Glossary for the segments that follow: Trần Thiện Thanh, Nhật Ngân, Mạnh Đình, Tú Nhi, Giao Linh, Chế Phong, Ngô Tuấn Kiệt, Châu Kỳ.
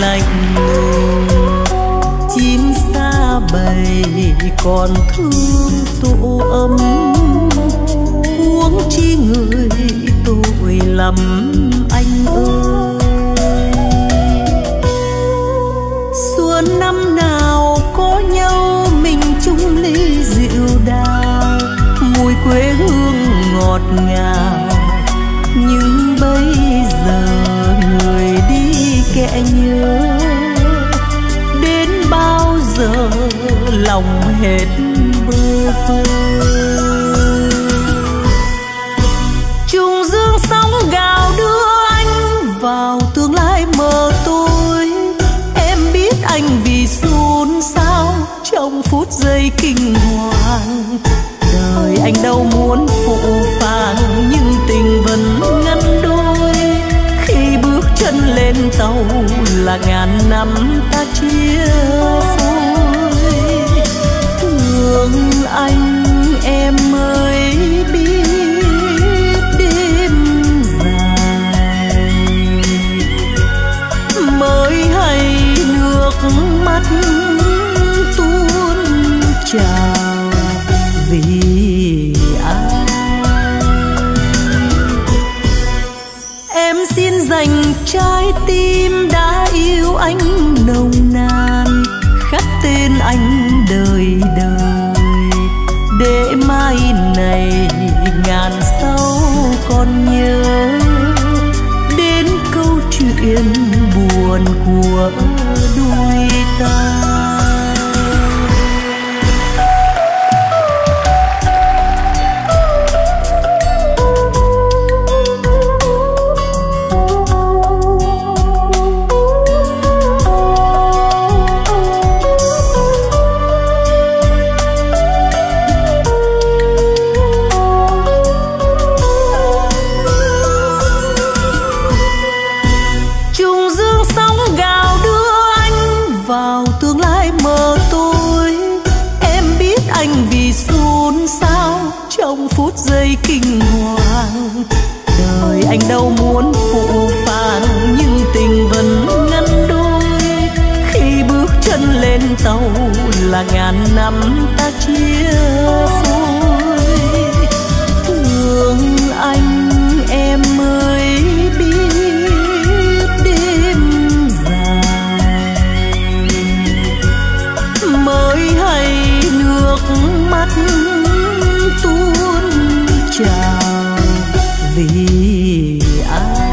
lạnh lùng, chim xa bay còn thương tụ ấm, huống chi người tôi lầm anh ơi. Xuân năm nào có nhau mình chung ly rượu đào, mùi quê hương ngọt ngào, nhưng bây giờ người đi kẻ nhớ, đến bao giờ lòng hết bơ vơ. Trùng dương sóng gào đưa anh vào tương lai mờ tối, em biết anh vì xôn xao trong phút giây kinh hoàng. Đời anh đâu muốn phụ phàng, nhưng tình vẫn ngăn đôi. Khi bước chân lên tàu là ngàn năm ta chia phôi. Thương anh em ơi biết đêm dài mới hay nước mắt tuôn trào. Vì ai em xin dành trái tim đã yêu anh nồng nàn, khắc tên anh đời đời, để mai này ngàn sau còn nhớ đến câu chuyện buồn của đôi ta. Giây kinh hoàng, đời anh đâu muốn phụ phàng, nhưng tình vẫn ngăn đôi. Khi bước chân lên tàu là ngàn năm ta chia phôi. Thương anh em ơi biết đêm dài mới hay nước mắt tuôn chào. Vì ai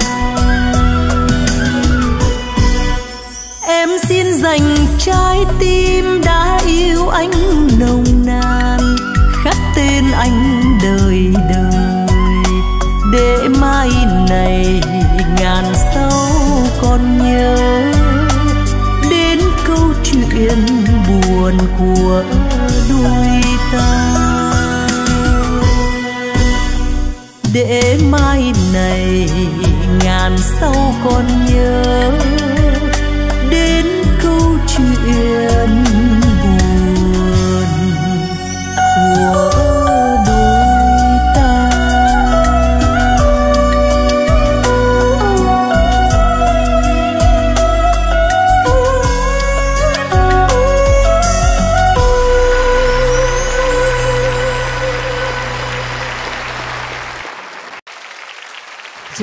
em xin dành trái tim đã yêu anh nồng nàn, khắc tên anh đời đời, để mai này ngàn sau còn nhớ đến câu chuyện buồn của đôi ta. Để mai này ngàn sau còn nhớ đến câu chuyện buồn của đôi ta.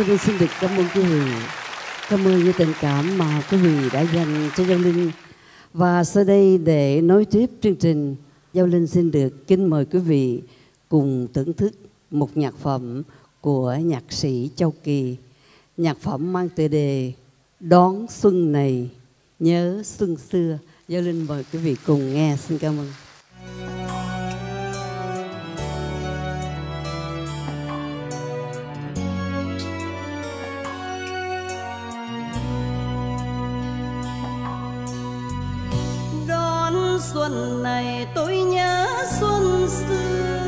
Tôi xin được cảm ơn quý vị, cảm ơn những tình cảm mà quý vị đã dành cho Giao Linh. Và sau đây để nối tiếp chương trình, Giao Linh xin được kính mời quý vị cùng thưởng thức một nhạc phẩm của nhạc sĩ Châu Kỳ. Nhạc phẩm mang tựa đề Đón Xuân Này Nhớ Xuân Xưa. Giao Linh mời quý vị cùng nghe. Xin cảm ơn. Xuân này tôi nhớ xuân xưa,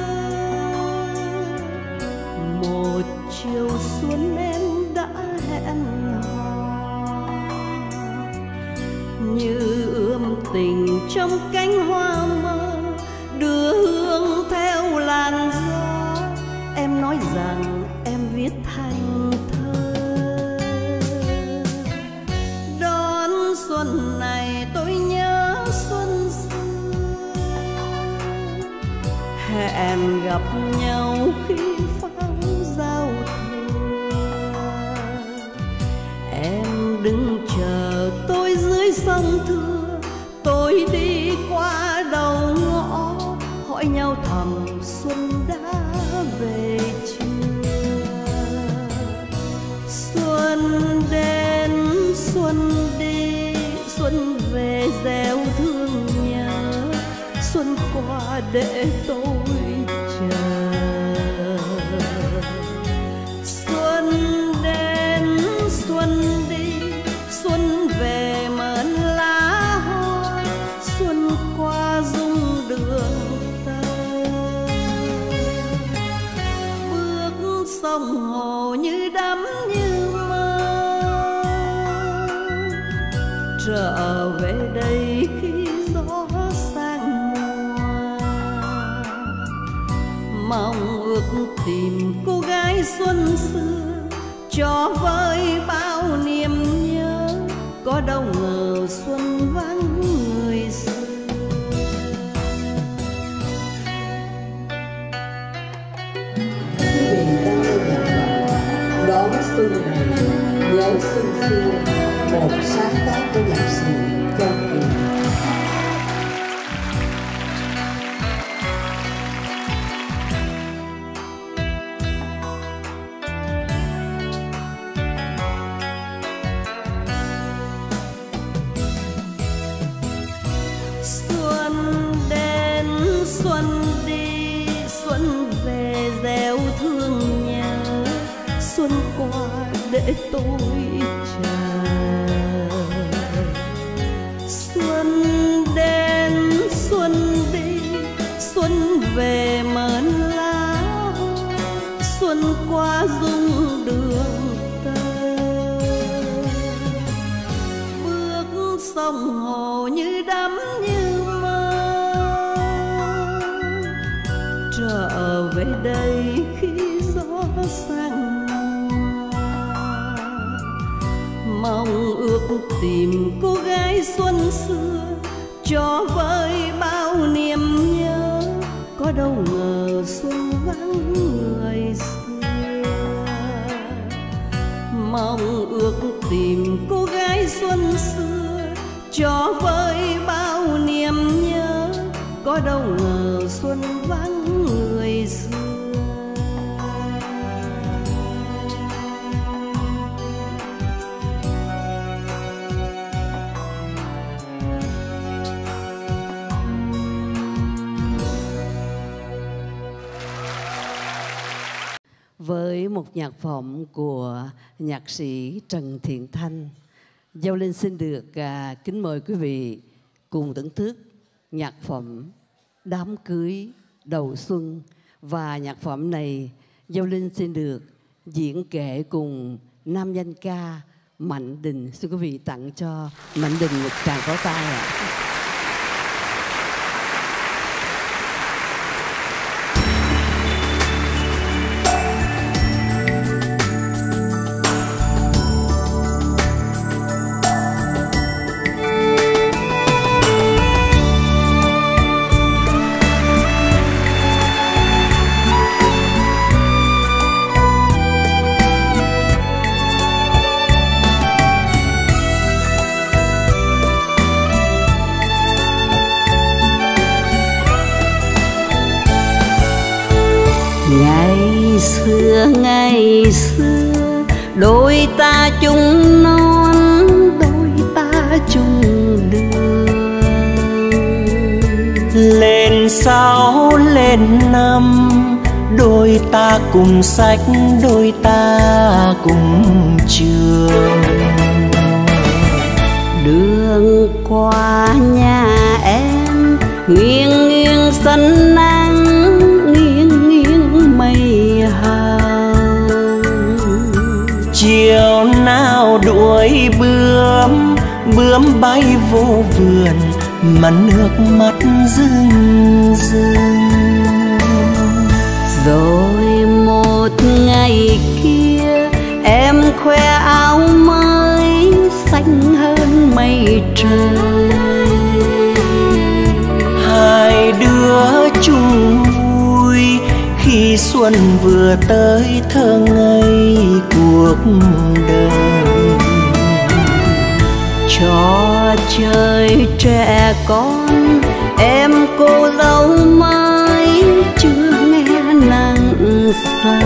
một chiều xuân em đã hẹn hò, như ươm tình trong cánh hoa mơ, đưa hương theo làn gió. Em nói rằng em viết thành thơ. Đón xuân em gặp nhau khi pháo giao thừa, em đứng chờ tôi dưới sông thưa. Tôi đi qua đầu ngõ hỏi nhau thầm xuân đã về chưa. Xuân đến xuân đi, xuân về gieo thương nhớ, xuân qua để tôi chờ. Xuân đến xuân đi, xuân về mơn lá hôi, xuân qua rung đường tơ. Bước sông hồ như đắm như mơ, trở về đây khi gió sang mùa. Mong ước tìm cô gái xuân xưa cho vơi bao niềm nhớ, có đâu ngờ xuân vắng người xưa. Mình đã nhận đón xuân này, nhớ xuân xưa, một sáng tác của nhạc sĩ Giao Linh. Để tôi chờ. Xuân đến xuân đi, xuân về mơn lá hôi, xuân qua rung đường tơ. Bước sông hồ như đắm như mơ, trở về đây khi gió sang. Mong ước tìm cô gái xuân xưa cho vơi bao niềm nhớ, có đâu ngờ xuân vắng người xưa. Mong ước tìm cô gái xuân xưa cho vơi bao niềm nhớ, có đâu ngờ xuân vắng người xưa. Với một nhạc phẩm của nhạc sĩ Trần Thiện Thanh, Giao Linh xin được kính mời quý vị cùng thưởng thức nhạc phẩm Đám Cưới Đầu Xuân. Và nhạc phẩm này Giao Linh xin được diễn kể cùng nam danh ca Mạnh Đình. Xin quý vị tặng cho Mạnh Đình một tràng pháo tay ạ. Ngày xưa đôi ta chung non, đôi ta chung đường. Lên sáu lên năm, đôi ta cùng sách, đôi ta cùng trường. Đường qua nhà em nghiêng nghiêng sân nắng, nghiêng nghiêng mây hồng. Chiều nào đuổi bướm, bướm bay vô vườn mà nước mắt rưng rưng. Rồi một ngày kia em khoe áo mới xanh hơn mây trời. Hai đứa chung vui khi xuân vừa tới thơ ngây cuộc đời. Trò chơi trẻ con em cô dâu mãi chưa nghe nắng xa.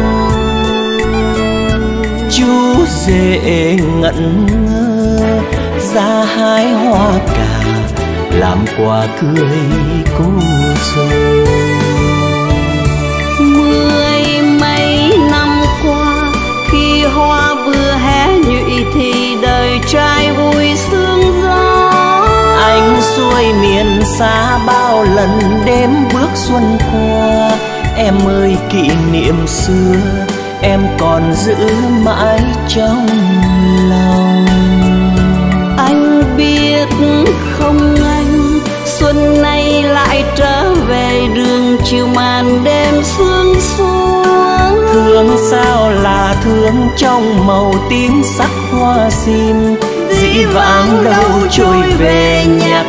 Chú rể ngẩn ngơ ra hái hoa cà làm quà cưới cô dâu. 10 mấy năm qua khi hoa vừa hé nhụy thì đời trai vui sương gió. Anh xuôi miền xa bao lần đêm bước xuân qua. Em ơi kỷ niệm xưa em còn giữ mãi trong lòng. Anh biết không anh, xuân nay lại trở về đường chiều màn đêm sương xuống. Thương sao là thương trong màu tím sắc hoa sim. Dĩ vãng đâu trôi về nhắc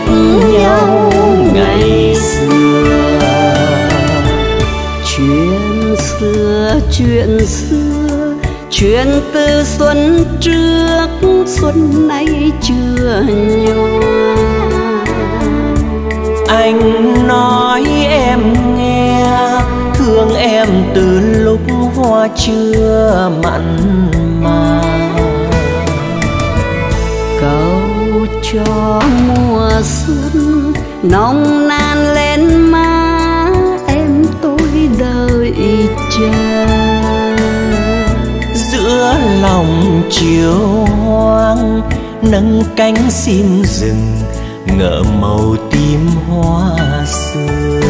nhau ngày xưa. Chuyện xưa, chuyện xưa, chuyện từ xuân trước, xuân nay chưa nhòa. Anh nói em nghe, thương em từ lúc hoa chưa mặn mà. Câu cho mùa xuân nồng nàn lên má. Giữa lòng chiều hoang nâng cánh sim rừng ngỡ màu tím hoa xưa.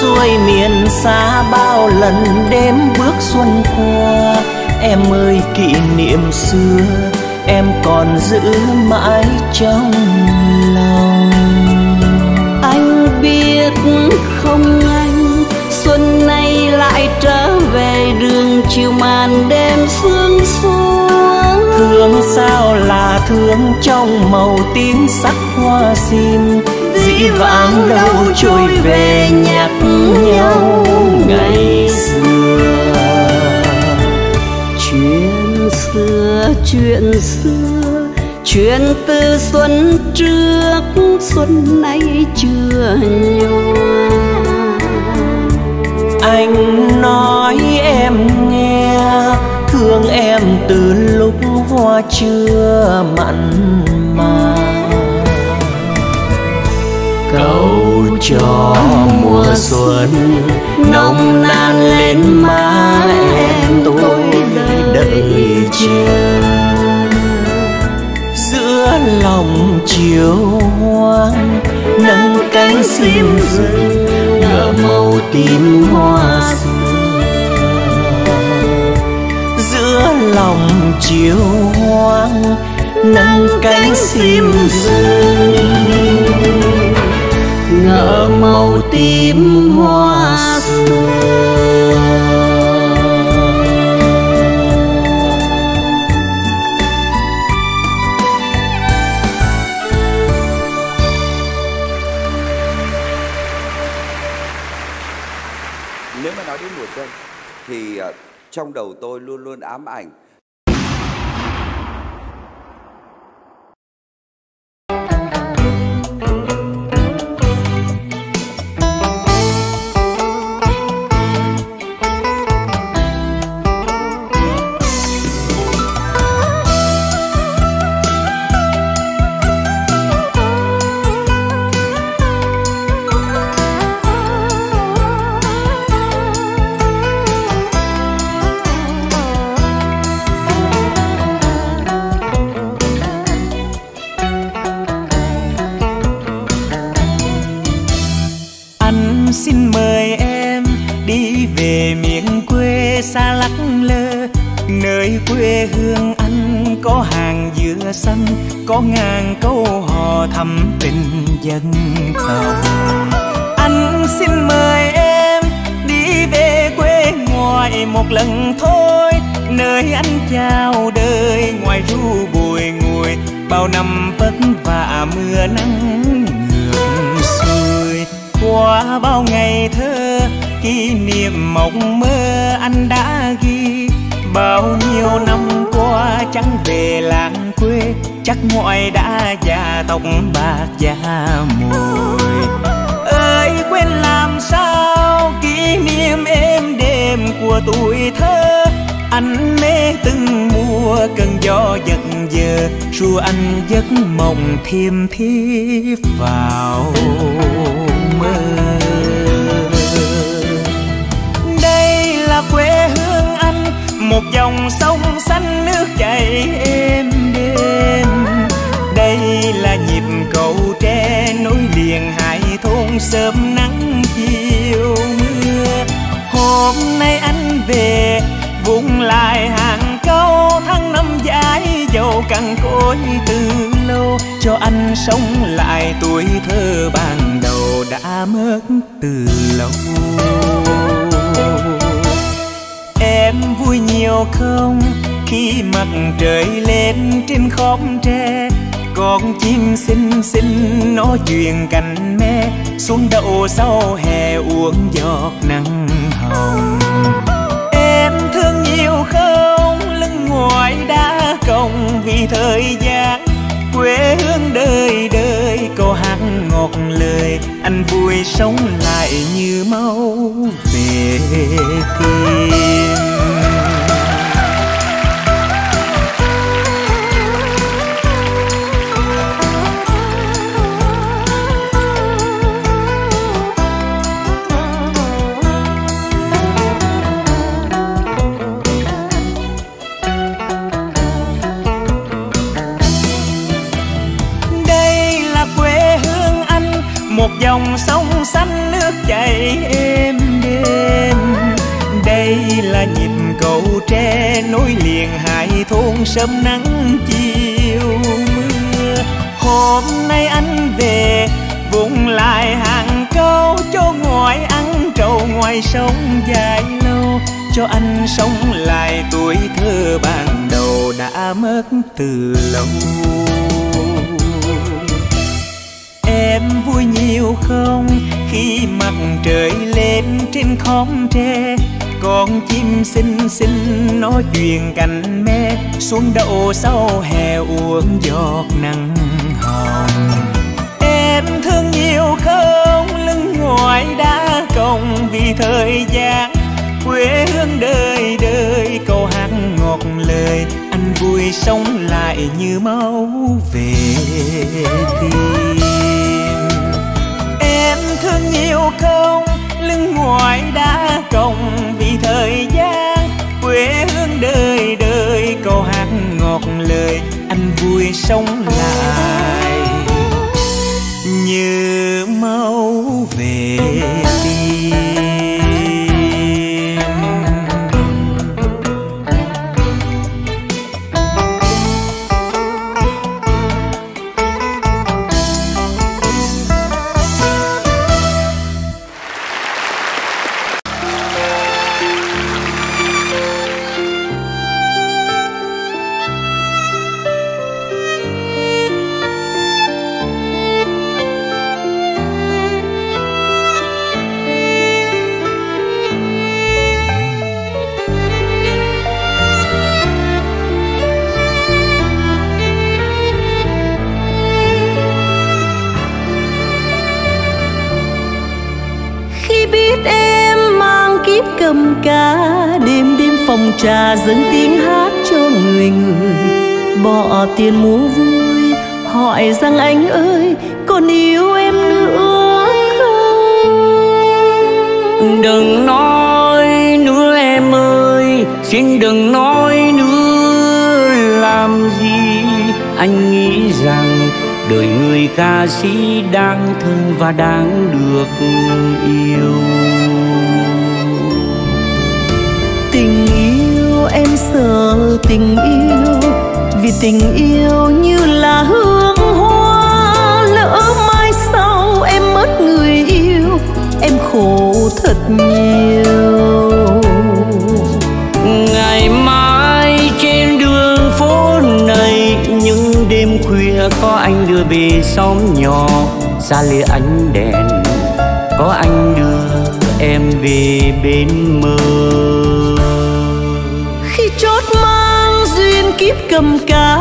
Xuôi miền xa bao lần đêm bước xuân qua. Em ơi kỷ niệm xưa em còn giữ mãi trong lòng. Anh biết không anh, xuân nay lại trở về đường chiều màn đêm sương xuống. Thương sao là thương trong màu tím sắc hoa sim. Dĩ vãng đâu trôi về nhắc nhau ngày xưa. Chuyện xưa, chuyện xưa, chuyện từ xuân trước, xuân nay chưa nhòa. Anh nói em nghe, thương em từ lúc hoa chưa mặn mà. Cầu cho mùa xuân nồng nàn lên má em tôi đợi chờ. Giữa lòng chiều hoang nắng cánh sim rừng nở màu tím hoa xưa. Giữa lòng chiều hoang nắng cánh sim rừng ngỡ màu tím hoa xưa. Nếu mà nói đến mùa xuân thì trong đầu tôi luôn luôn ám ảnh về miền quê xa lắc lơ, nơi quê hương anh có hàng dừa xanh, có ngàn câu hò thắm tình dân tộc. Anh xin mời em đi về quê ngoài một lần thôi, nơi anh chào đời ngoài ru bụi ngùi, bao năm vất vả mưa nắng ngược xuôi. Qua bao ngày thơ kỷ niệm mộng mơ anh đã ghi, bao nhiêu năm qua chẳng về làng quê, chắc ngoại đã già tóc bạc già mồi. Ơi quên làm sao kỷ niệm êm đềm của tuổi thơ, anh mê từng mùa cơn gió giật giờ, ru anh giấc mộng thiêm thiếp vào mơ. Đây là quê hương anh, một dòng sông xanh nước chảy êm đềm. Đây là nhịp cầu tre nối liền hai thôn sớm nắng chiều mưa. Hôm nay anh về vùng lại hàng câu tháng năm dài dầu cằn cỗi từ lâu, cho anh sống lại tuổi thơ ban đầu đã mất từ lâu. Em vui nhiều không khi mặt trời lên trên khóm tre, con chim xinh xinh nó duyên cành me xuống đậu sau hè uống giọt nắng hồng. Thương nhiều không lưng ngoài đã còng vì thời gian, quê hương đời đời câu hát ngọt lời, anh vui sống lại như mau về kia. Một dòng sông xanh nước chảy êm đềm. Đây là nhịp cầu tre nối liền hai thôn sớm nắng chiều mưa. Hôm nay anh về vùng lại hàng câu, cho ngoại ăn trầu ngoài sông dài lâu, cho anh sống lại tuổi thơ ban đầu đã mất từ lâu. Em vui nhiều không khi mặt trời lên trên khóm tre, con chim xinh xinh nó chuyền cành me xuống đậu sau hè uống giọt nắng hồng. Em thương nhiều không lưng ngoài đã còng vì thời gian, quê hương đời đời câu hát ngọt lời, anh vui sống lại như mau về tìm. Thương nhiều không lưng ngoài đã còng vì thời gian, quê hương đời đời câu hát ngọt lời, anh vui sống lại như mau về đi. Cầm cá đêm đêm phòng trà dâng tiếng hát cho người người bỏ tiền mua vui, hỏi rằng anh ơi còn yêu em nữa không? Đừng nói nữa em ơi, xin đừng nói nữa làm gì. Anh nghĩ rằng đời người ca sĩ đáng thương và đáng được yêu. Tình yêu em sợ tình yêu, vì tình yêu như là hương hoa. Lỡ mai sau em mất người yêu, em khổ thật nhiều. Ngày mai trên đường phố này, những đêm khuya có anh đưa về xóm nhỏ. Xa lìa ánh đèn, có anh đưa em về bên mơ. Khi chót mang duyên kiếp cầm cá,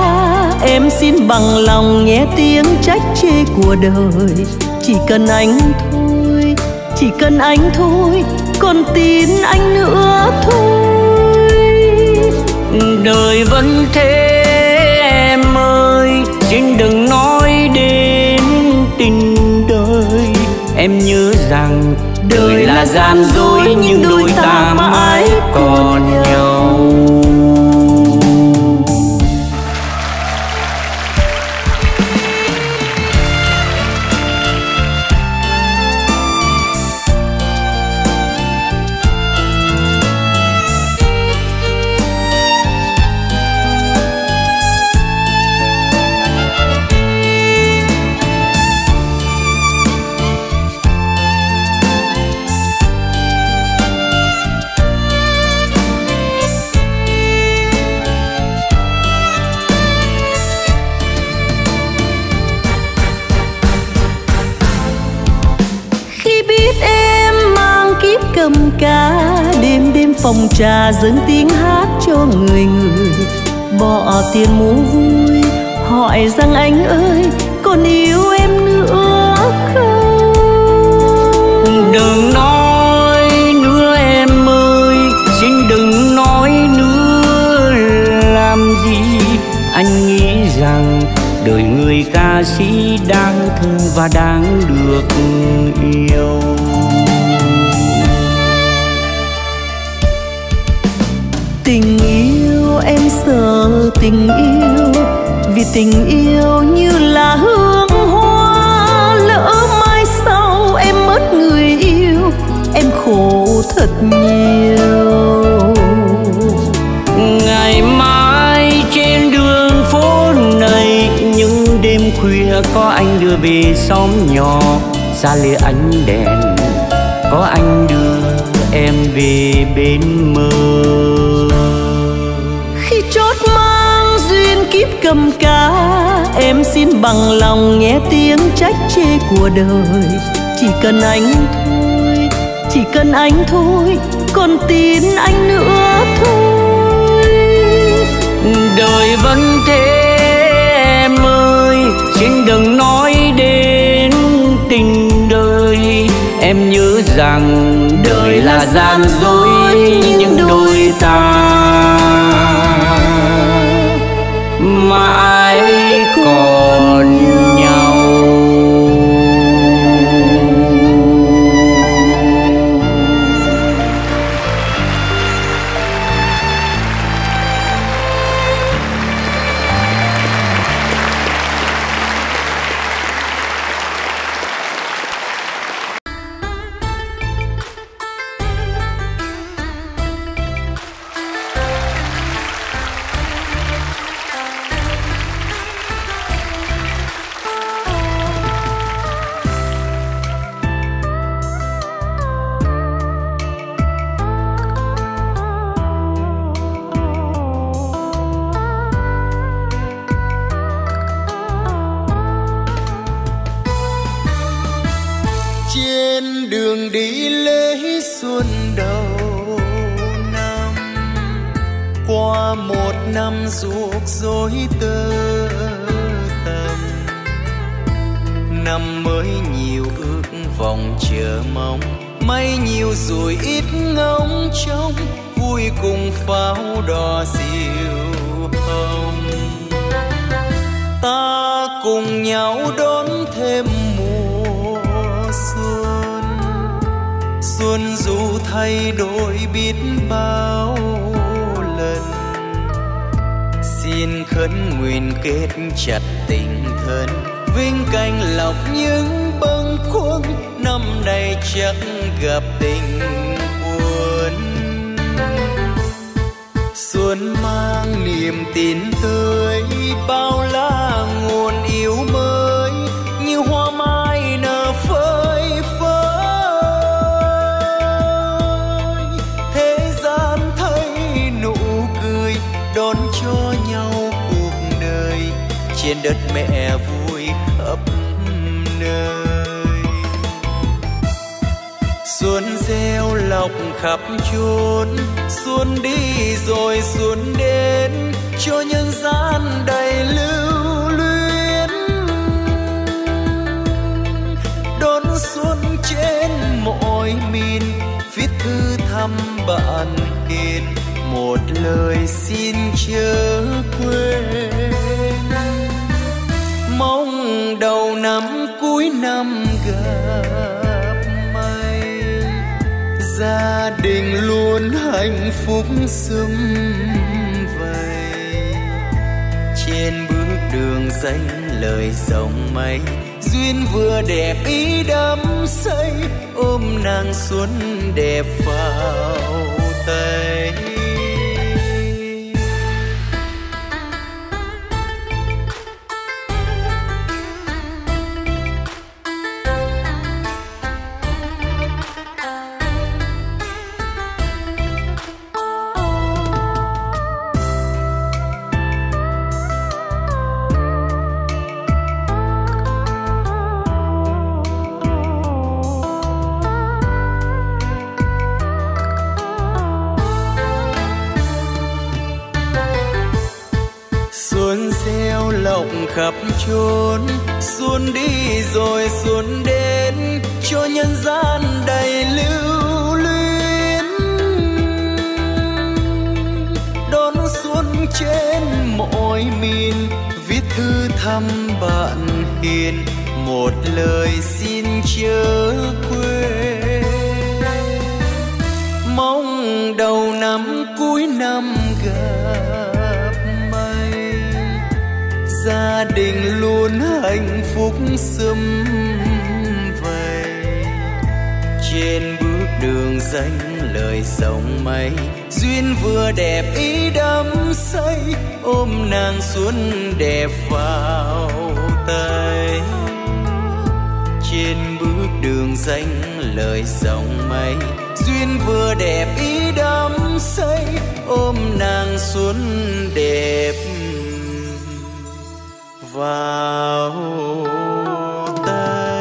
em xin bằng lòng nghe tiếng trách chê của đời. Chỉ cần anh thôi, chỉ cần anh thôi, còn tin anh nữa thôi. Đời vẫn thế em ơi, xin đừng nói đến tình đời. Em nhớ rằng đời là gian dối, nhưng đôi ta mãi còn nhau. Đêm đêm phòng trà dâng tiếng hát cho người người. Bỏ tiền mua vui, hỏi rằng anh ơi còn yêu em nữa không. Đừng nói nữa em ơi, xin đừng nói nữa làm gì. Anh nghĩ rằng đời người ca sĩ đáng thương và đáng được yêu. Tình yêu em sợ tình yêu, vì tình yêu như là hương hoa. Lỡ mai sau em mất người yêu, em khổ thật nhiều. Ngày mai trên đường phố này, những đêm khuya có anh đưa về xóm nhỏ. Xa lìa ánh đèn, có anh đưa em về bên mơ. Khi chót mang duyên kiếp cầm cá, em xin bằng lòng nghe tiếng trách chê của đời. Chỉ cần anh thôi, chỉ cần anh thôi, còn tin anh nữa thôi. Đời vẫn thế em ơi, xin đừng nói đến tình đời. Em nhớ rằng đời là gian dối, nhưng đôi ta mãi còn nhau. Gặp tình buồn luôn mang niềm tin tươi, bao la nguồn yêu mới như hoa mai nở phơi phới. Thế gian thấy nụ cười đón cho nhau cuộc đời, trên đất mẹ vui khắp nơi. Xuân gieo lộc khắp chốn, xuân đi rồi xuân đến cho nhân gian đầy lưu luyến. Đón xuân trên mọi miền, viết thư thăm bạn hiền, một lời xin chớ quên. Mong đầu năm cuối năm gặp may, gia đình luôn hạnh phúc sum vầy. Trên bước đường danh lời dòng mây, duyên vừa đẹp ý đắm say, ôm nàng xuân đẹp vào tay. Khắp chốn, xuân đi rồi xuân đến cho nhân gian đầy lưu luyến. Đón xuân trên mọi miền, viết thư thăm bạn hiền, một lời xin chớ quên. Mong đầu năm cuối năm gặp, gia đình luôn hạnh phúc sum vầy. Trên bước đường danh lời dòng mây, duyên vừa đẹp ý đắm say, ôm nàng xuân đẹp vào tay. Trên bước đường danh lời dòng mây, duyên vừa đẹp ý đắm say, ôm nàng xuân đẹp vào tay.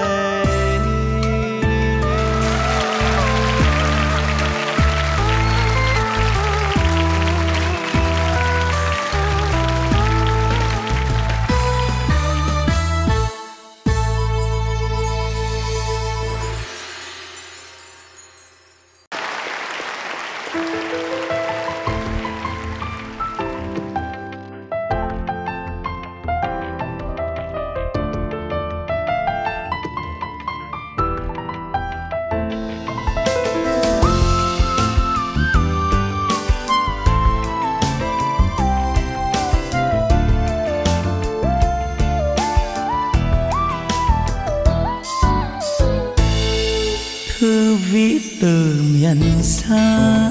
Xa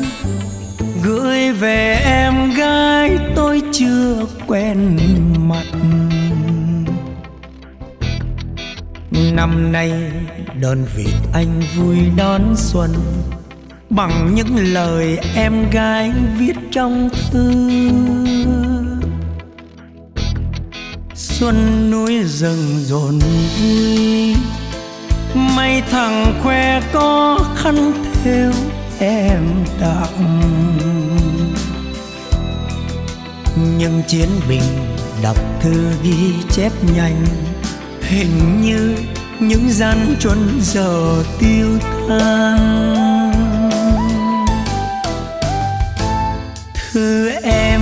gửi về em gái tôi chưa quen mặt, năm nay đơn vị anh vui đón xuân bằng những lời em gái viết trong thư. Xuân núi rừng rộn vui, mấy thằng khoe có khăn thêu em tặng, nhưng chiến binh đọc thư ghi chép nhanh, hình như những gian truân giờ tiêu tan. Thư em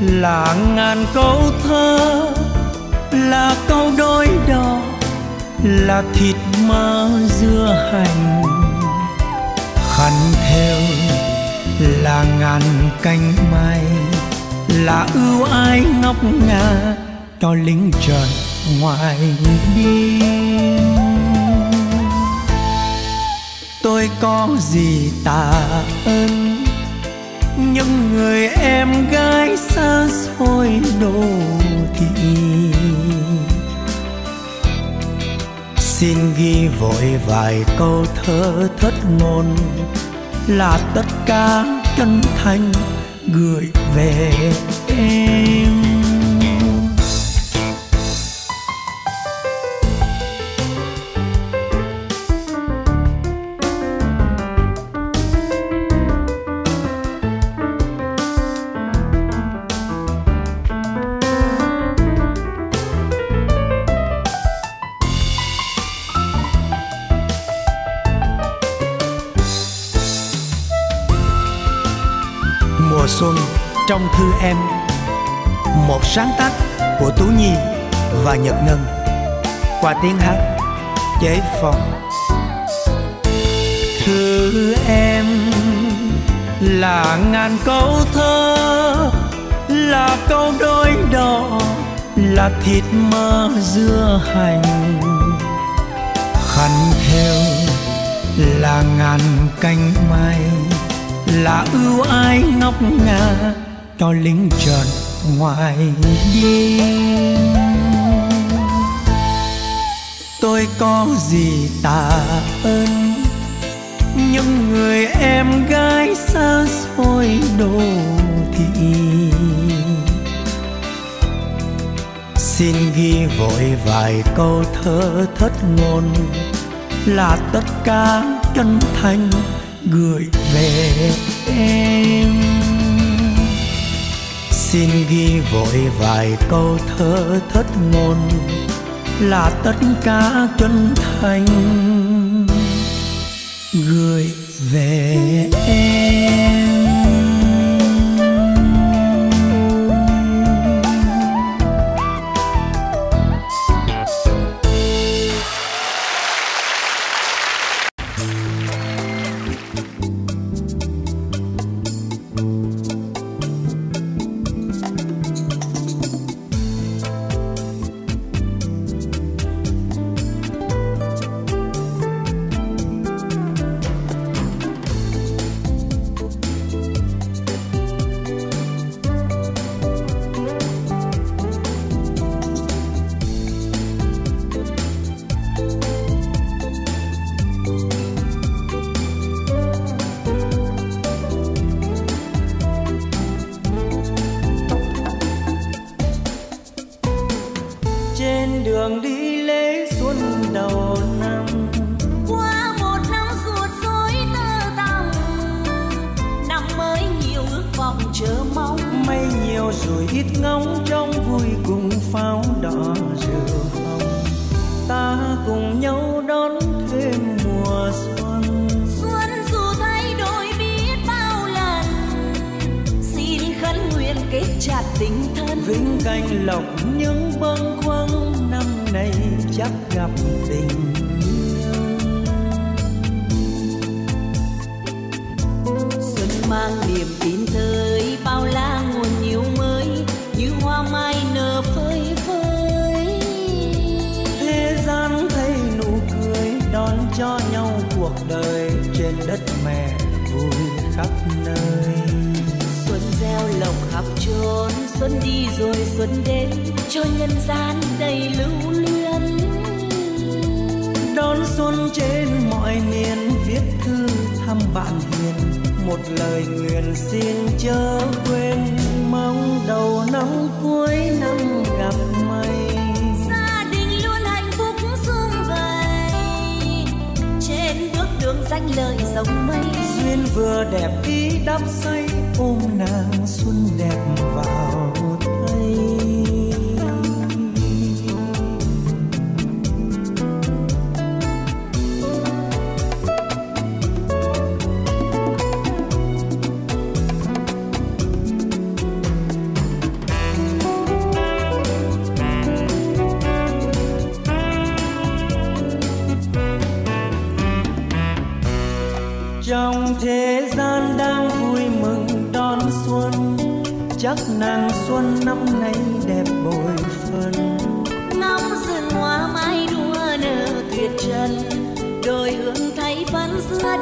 là ngàn câu thơ, là câu đối đo, là thịt mỡ dưa hành. Khăn thêu là ngàn cánh mai, là ưu ái ngóc ngà cho lính trần ngoài biên. Tôi có gì tạ ơn những người em gái xa xôi đô thị. Xin ghi vội vài câu thơ thất ngôn là tất cả chân thành gửi về em. Xuân trong thư em, một sáng tác của Tú Nhi và Nhật Ngân qua tiếng hát Chế Phong. Thư em là ngàn câu thơ, là câu đôi đỏ, là thịt mơ dưa hành. Khăn theo là ngàn cánh mai, là ưu ái ngóc ngà cho lính trần ngoài biên. Tôi có gì tạ ơn những người em gái xa xôi đô thị. Xin ghi vội vài câu thơ thất ngôn là tất cả chân thành gửi về em. Xin ghi vội vài câu thơ thất ngôn là tất cả chân thành gửi về em.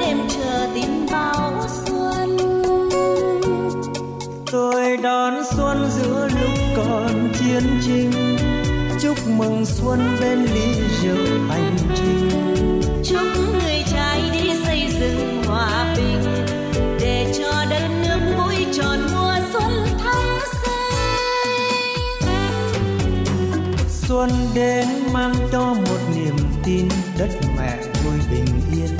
Đêm chờ tìm bao xuân chiến trinh, chúc mừng xuân bên ly rượu hành trình, chúc người trai đi xây dựng hòa bình để cho đất nước mũi tròn mùa xuân thắm xanh. Xuân đến mang cho một niềm tin, đất mẹ nuôi bình yên,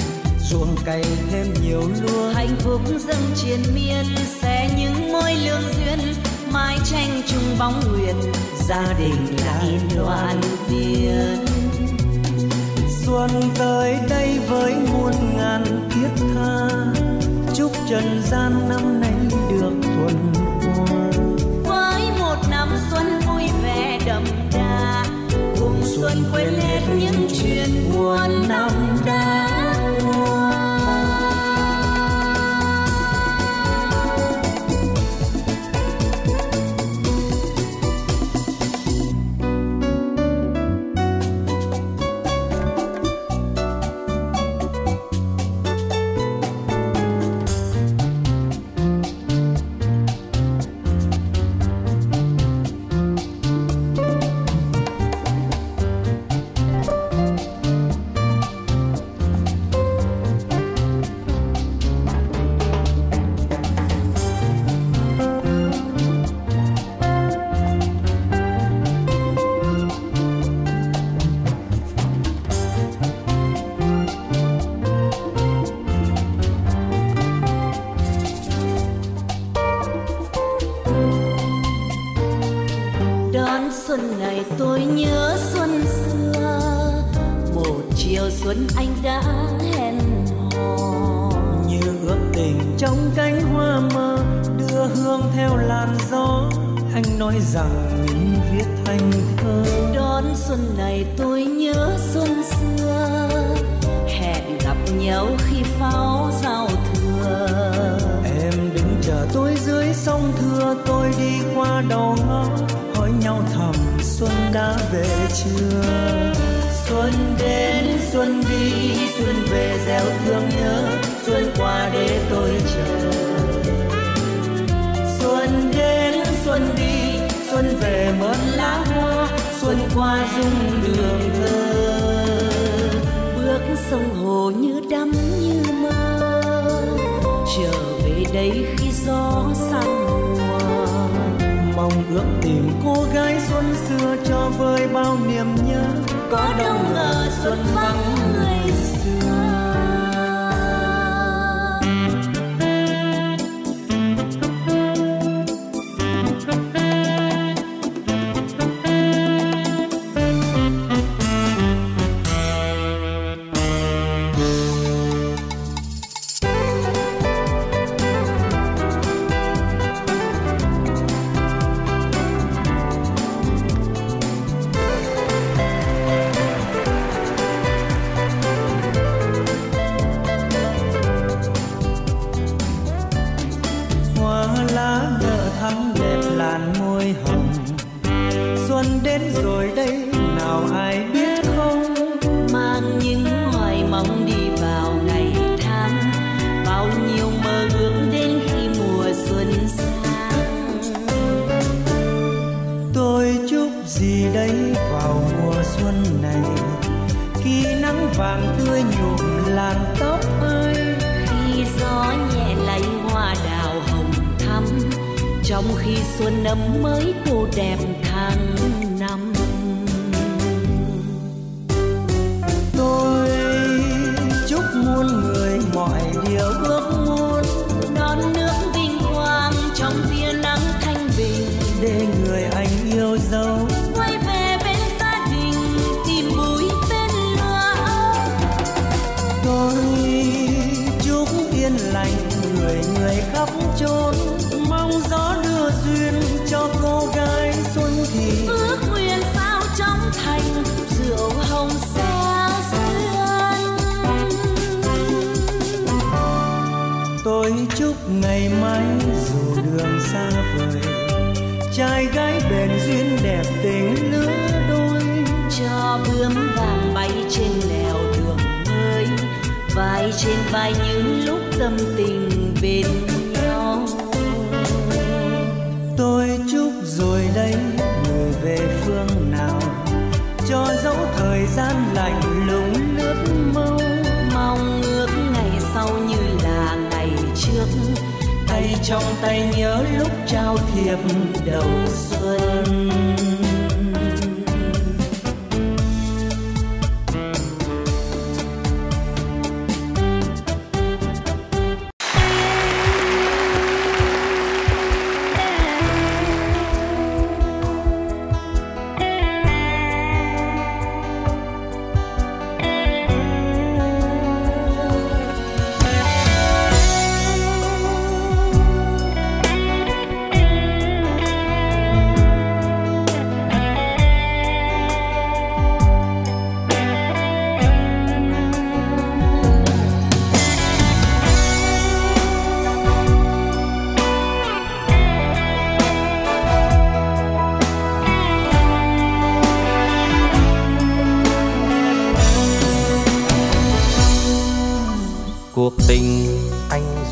ruộng cày thêm nhiều lúa, hạnh phúc dâng triền miên, xẻ những mối lương duyên, mái tranh chung bóng nguyệt, gia đình là yên đoàn viên. Xuân tới đây với muôn ngàn thiết tha, chúc trần gian năm nay được thuần hoa, với một năm xuân vui vẻ đậm đà, cùng xuân quên hết những chuyện muôn năm đã. Xuân anh đã hẹn hò như ước tình trong cánh hoa mơ, đưa hương theo làn gió, anh nói rằng mình viết thành thơ. Đón xuân này tôi nhớ xuân xưa, hẹn gặp nhau khi pháo giao thừa, em đứng chờ tôi dưới sông Thưa, tôi đi qua đầu ngõ hỏi nhau thầm xuân đã về chưa. Xuân đến xuân đi xuân về gieo thương nhớ, xuân qua để tôi chờ. Xuân đến xuân đi xuân về mơn lá hoa, xuân qua dung đường thơ, bước sông hồ như đắm như mơ, trở về đây khi gió sang mùa, mong ước tìm cô gái xuân xưa cho vơi bao niềm nhớ, có đâu ngờ xuân vắng người xưa. thay trong tay nhớ lúc trao thiệp đầu xuân.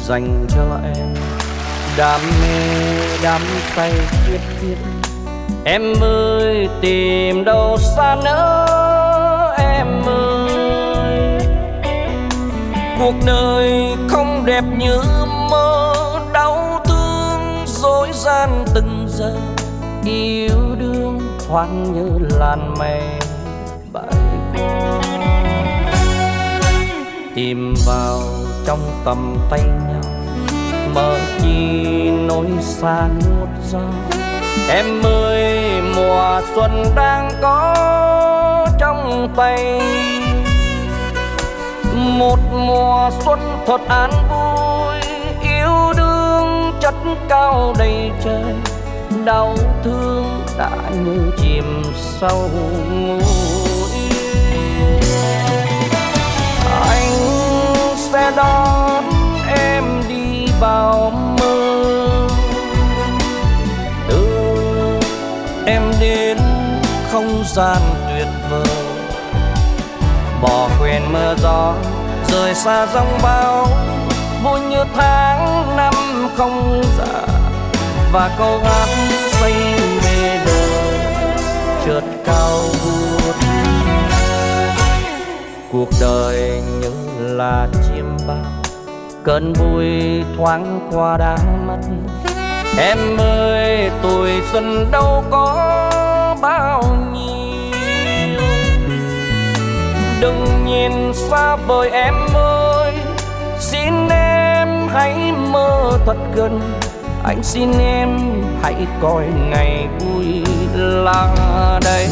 Dành cho em đam mê đắm say quyết thiết, em ơi tìm đâu xa nữa em ơi. Cuộc đời không đẹp như mơ, đau thương dối gian từng giờ, yêu đương thoáng như làn mây bay qua. Tìm vào trong tầm tay nhau mơ chi nỗi xa nuốt gió, em ơi mùa xuân đang có trong tay. Một mùa xuân thật an vui, yêu đương chất cao đầy trời, đau thương đã như chìm sâu nguội. Anh sẽ đón em đi vào mơ, đưa em đến không gian tuyệt vời, bỏ quên mưa gió rời xa giông bão, vui như tháng năm không già. Và câu hát say mê đời trượt cao vút, cuộc đời những là chiêm bao, cơn vui thoáng qua đã mất, em ơi tuổi xuân đâu có bao nhiêu. Đừng nhìn xa vời em ơi, xin em hãy mơ thật gần, anh xin em hãy coi ngày vui là đây.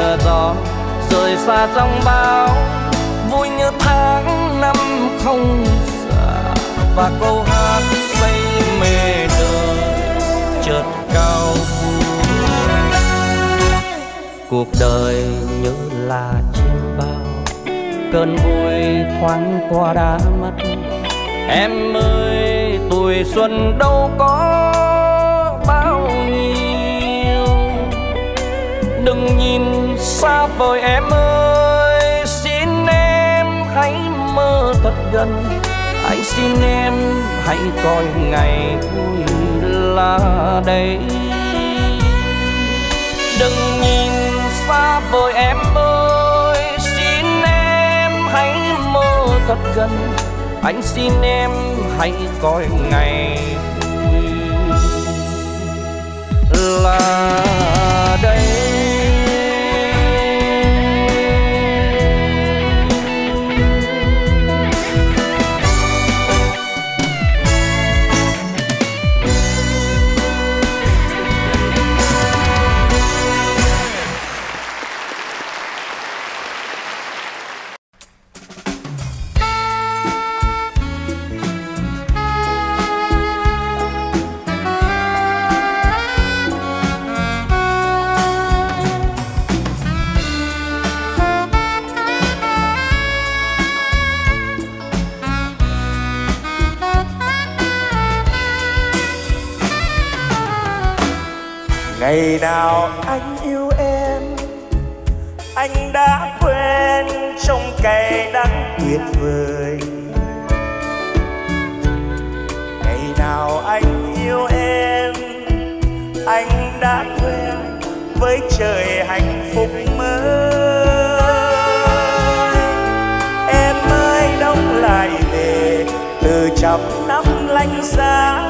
Mưa gió rời xa giông bão, vui như tháng năm không xa. Và câu hát say mê đời chợt cao vút, cuộc đời như là chim bao, cơn vui thoáng qua đã mất, em ơi tuổi xuân đâu có bao nhiêu. Đừng nhìn xa vời em ơi, xin em hãy mơ thật gần, hãy xin em hãy coi ngày vui là đây. Đừng nhìn xa vời em ơi, xin em hãy mơ thật gần, anh xin em hãy coi ngày vui là đây. Ngày nào anh yêu em, anh đã quên trong cay đắng tuyệt vời. Ngày nào anh yêu em, anh đã quên với trời hạnh phúc mới. Em ơi đông lại về từ trăm năm lạnh giá,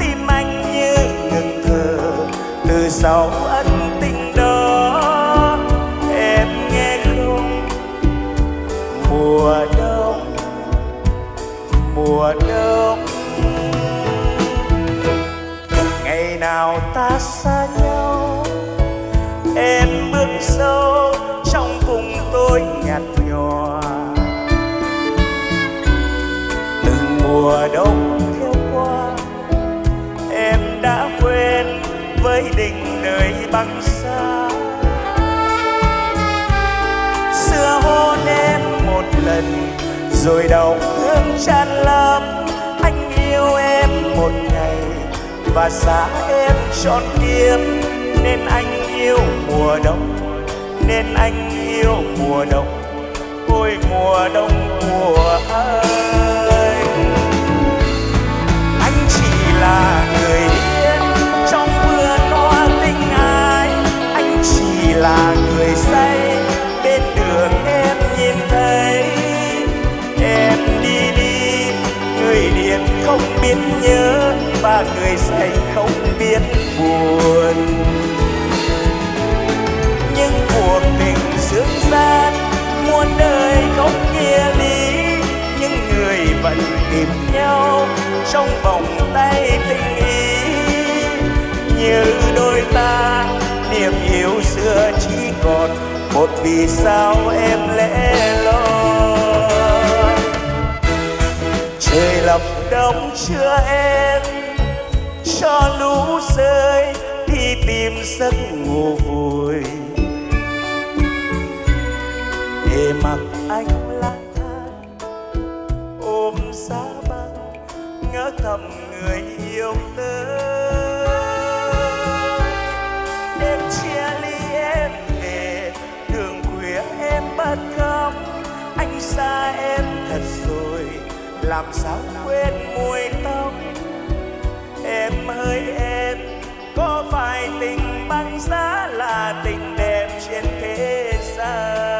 tim anh như ngừng thở từ sau ân tình đó. Em nghe không, mùa đông ngày nào ta xa nhau, em bước sâu trong vùng tối nhạt nhòa. Từng mùa đông theo qua, em đã quên với đỉnh nơi băng xa. Xưa hôn em một lần rồi đau thương tràn lắm, anh yêu em một ngày và xa em trọn kiếp. Nên anh yêu mùa đông, nên anh yêu mùa đông, ôi mùa đông của anh. Anh chỉ là người điên trong vườn hoa tình ái, anh chỉ là người say bên đường em nhìn thấy. Em đi đi, người điên không biết nhớ và người say không biết buồn. Nhưng cuộc tình dương gian muôn đời không nghĩa lý, những người vẫn tìm nhau trong vòng tay tình ý. Như đôi ta niềm yêu xưa chỉ còn một vì sao em lẻ loi. Trời lập đông chưa em cho lũ rơi đi tìm giấc ngủ vui, để mặc anh lang thang ôm giá băng ngỡ thầm người yêu tới. Đêm chia ly em về đường khuya em bất khóc, anh xa em thật rồi làm sao quên mùi tóc. Em hỡi em, có phải tình băng giá là tình đẹp trên thế gian?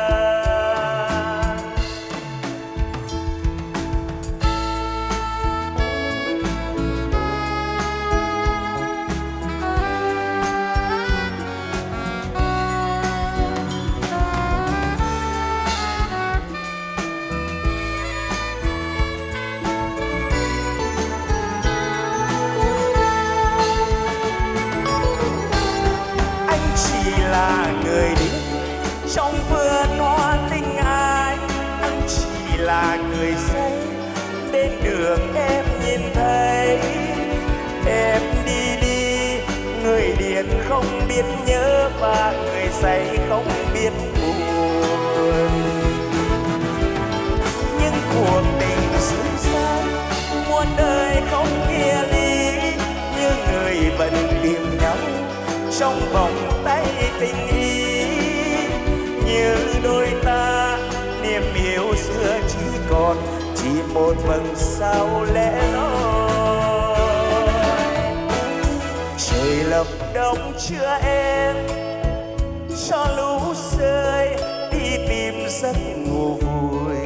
Người điên trong vườn hoa tình ai, anh chỉ là người say bên đường em nhìn thấy. Em đi đi, người điên không biết nhớ và người say không biết buồn. Nhưng cuộc tình dối gian muôn đời không nghĩa lý, như người vẫn tìm nhau trong vòng tay tình ý. Như đôi ta niềm yêu xưa chỉ còn chỉ một vầng sao lẻ loi. Trời lập đông chưa em cho lũ rơi đi tìm giấc ngủ vui,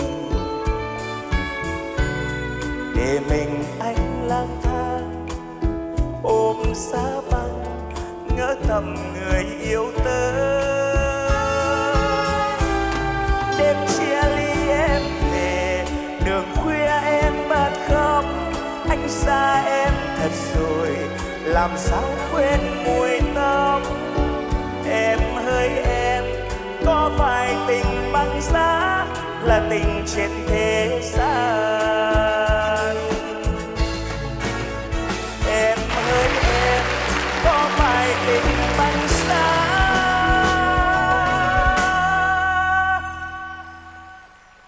để mình anh lang thang ôm giá băng ngỡ thầm người yêu tới. Đêm chia ly em về đường khuya em bật khóc, anh xa em thật rồi làm sao quên mùi tóc. Em hỡi em, có phải tình băng giá là tình trên thế gian? Em hỡi em, có phải tình băng giá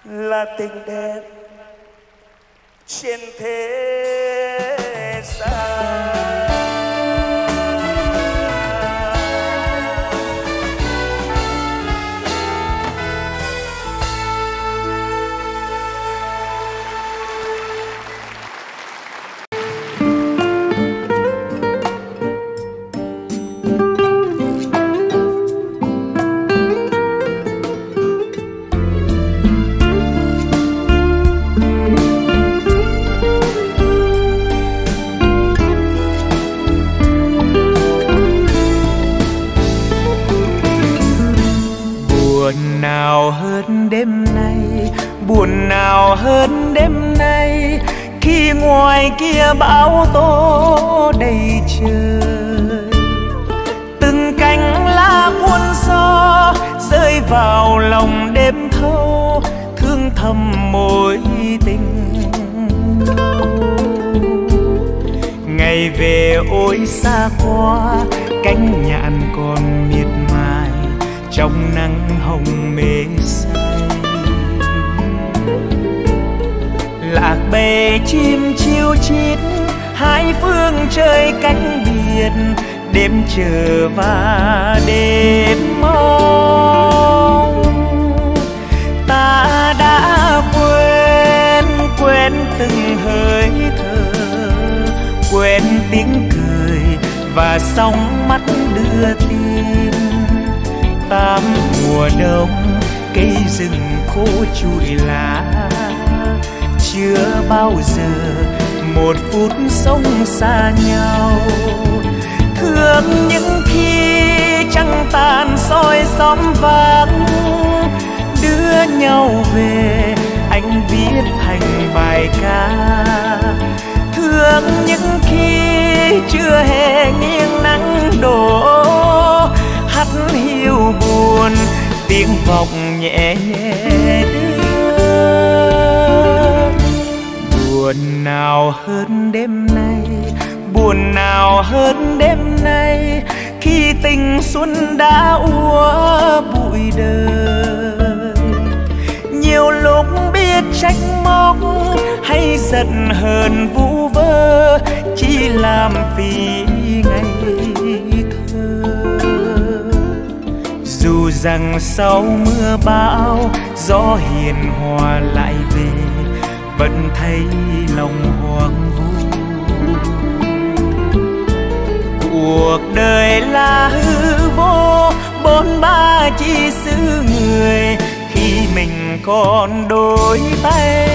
là tình đẹp trên thế gian? kia bão tố đầy trời, từng cánh lá cuốn gió rơi vào lòng đêm thâu, thương thầm mối tình. Ngày về ôi xa quá, cánh nhạn còn miệt mài trong nắng hồng mê say. Lạc bè chim chiêu chít, hai phương trời cánh biển, đêm chờ và đêm mong. Ta đã quên từng hơi thở, quên tiếng cười và sóng mắt đưa tin. Tám mùa đông, cây rừng khô trụi lá, chưa bao giờ một phút sống xa nhau. Thương những khi trăng tàn soi xóm vắng, đưa nhau về anh viết thành bài ca. Thương những khi chưa hề nghiêng nắng đổ, hát hiu buồn tiếng vọng nhẹ nhẹ đưa. Buồn nào hơn đêm nay, buồn nào hơn đêm nay, khi tình xuân đã úa bụi đời. Nhiều lúc biết trách móc hay giận hờn vu vơ, chỉ làm phí ngày thơ. Dù rằng sau mưa bão, gió hiền hòa lại về, vẫn thấy lòng hoang vu. Cuộc đời là hư vô, bốn ba chi xứ người, khi mình còn đôi tay.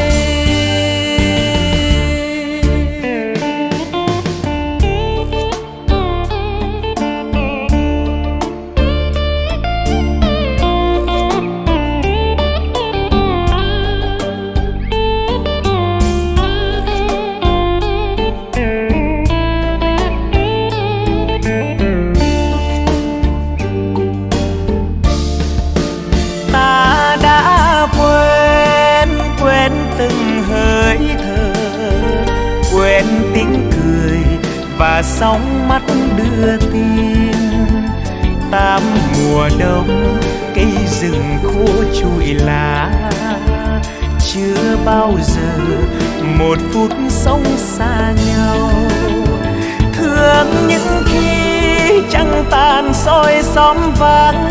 Và sóng mắt đưa tin, tám mùa đông, cây rừng khô trụi lá, chưa bao giờ một phút sống xa nhau. Thương những khi trăng tàn soi xóm vắng,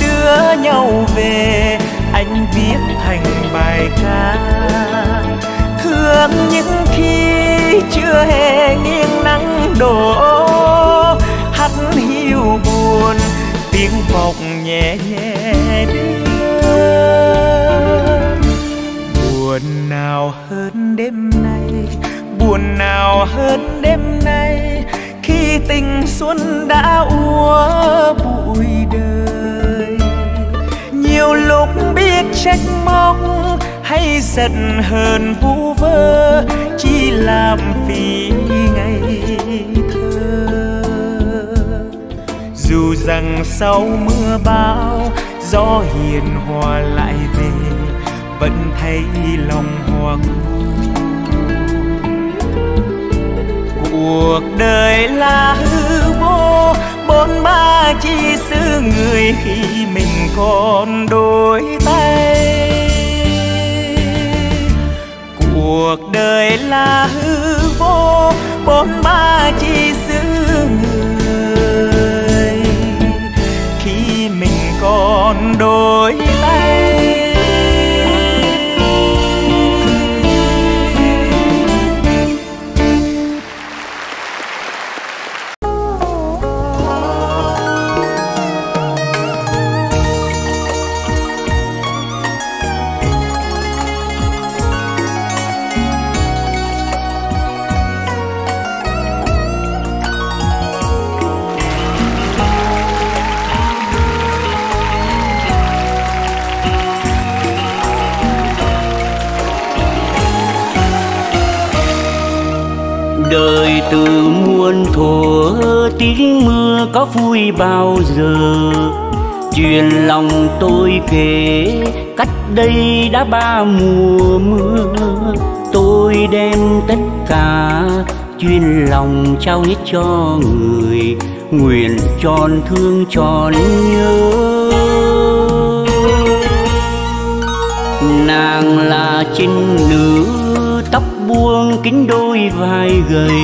đưa nhau về anh viết thành bài ca. Thương những khi chưa hề nghiêng nắng đổ, hát hiu buồn tiếng vọng nhẹ nhẹ đưa. Buồn nào hơn đêm nay, buồn nào hơn đêm nay, khi tình xuân đã úa bụi đời. Nhiều lúc biết trách móc hay giận hờn vu vơ, chỉ làm phí ngày thơ. Dù rằng sau mưa bão, gió hiền hòa lại về, vẫn thấy lòng hoang vu. Cuộc đời là hư vô, bốn ba chi xứ người, khi mình còn đôi tay. Cuộc đời là hư vô, bốn ba chi xứ người, khi mình còn đôi tay. đời từ muôn thuở, tiếng mưa có vui bao giờ. Chuyện lòng tôi kể cách đây đã 3 mùa mưa. Tôi đem tất cả chuyên lòng trao hết cho người, nguyện tròn thương tròn nhớ. Nàng là trinh nữ, tóc buông kính đôi vai gầy,